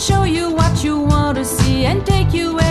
show you what you want to see and take you away.